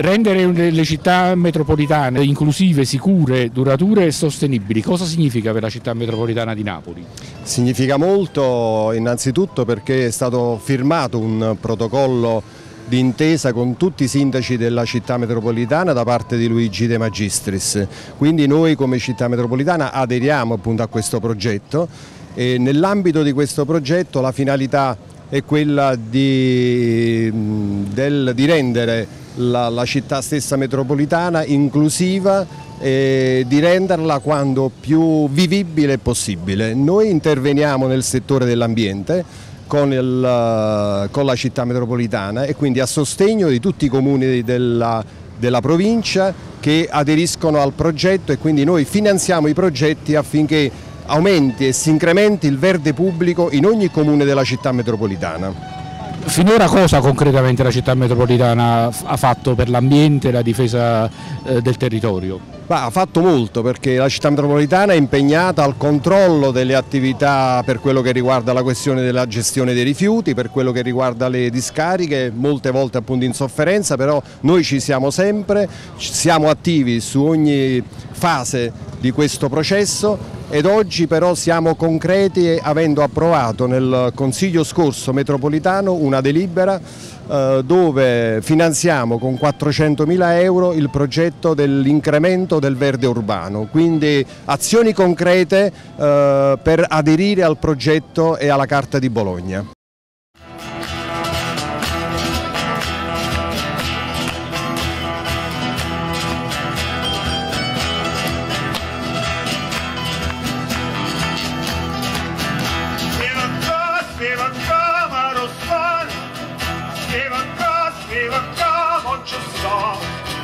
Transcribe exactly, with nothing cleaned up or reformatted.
Rendere le città metropolitane inclusive, sicure, durature e sostenibili, cosa significa per la città metropolitana di Napoli? Significa molto, innanzitutto perché è stato firmato un protocollo di intesa con tutti i sindaci della città metropolitana da parte di Luigi De Magistris, quindi noi come città metropolitana aderiamo appunto a questo progetto e nell'ambito di questo progetto la finalità è quella di, del, di rendere la, la città stessa metropolitana inclusiva e di renderla quanto più vivibile possibile. Noi interveniamo nel settore dell'ambiente con, il, con la città metropolitana e quindi a sostegno di tutti i comuni della, della provincia che aderiscono al progetto, e quindi noi finanziamo i progetti affinché aumenti e si incrementi il verde pubblico in ogni comune della città metropolitana. Finora cosa concretamente la città metropolitana ha fatto per l'ambiente e la difesa del territorio? Ma ha fatto molto, perché la città metropolitana è impegnata al controllo delle attività per quello che riguarda la questione della gestione dei rifiuti, per quello che riguarda le discariche, molte volte appunto in sofferenza, però noi ci siamo sempre, siamo attivi su ogni fase di questo processo. Ed oggi però siamo concreti, avendo approvato nel Consiglio scorso metropolitano una delibera eh, dove finanziamo con quattrocentomila euro il progetto dell'incremento del verde urbano, quindi azioni concrete eh, per aderire al progetto e alla Carta di Bologna. Give a cuss, give a come on your song.